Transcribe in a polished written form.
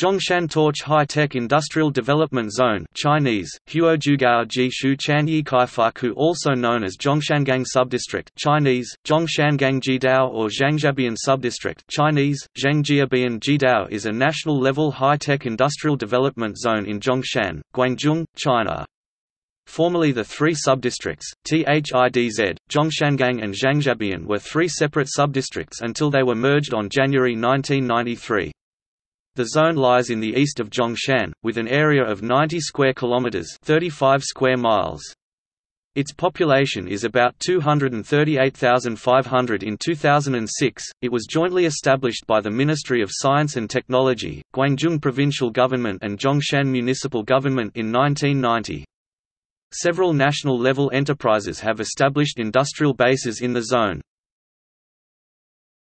Zhongshan Torch High-Tech Industrial Development Zone (Chinese: Huozhugaojishuchanyikaifaku), also known as Zhongshangang Subdistrict (Chinese: Zhongshangang Jidao or Zhangjiabian Subdistrict, Chinese: Zhangjiabian Jidao), is a national-level high-tech industrial development zone in Zhongshan, Guangdong, China. Formerly the three subdistricts, THIDZ, Zhongshangang and Zhangjiabian, were three separate subdistricts until they were merged on January 1993. The zone lies in the east of Zhongshan, with an area of 90 square kilometers (35 square miles). Its population is about 238,500 in 2006. It was jointly established by the Ministry of Science and Technology, Guangdong Provincial Government, and Zhongshan Municipal Government in 1990. Several national-level enterprises have established industrial bases in the zone.